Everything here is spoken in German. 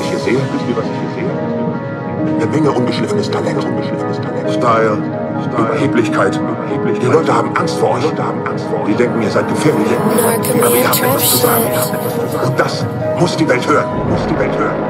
was ich gesehen habe. Eine Menge ungeschliffenes Talent. Style. Überheblichkeit. Die Leute haben Angst vor euch. Die denken, ihr seid gefährlich. Aber ihr habt etwas zu sagen. Und das muss die Welt hören.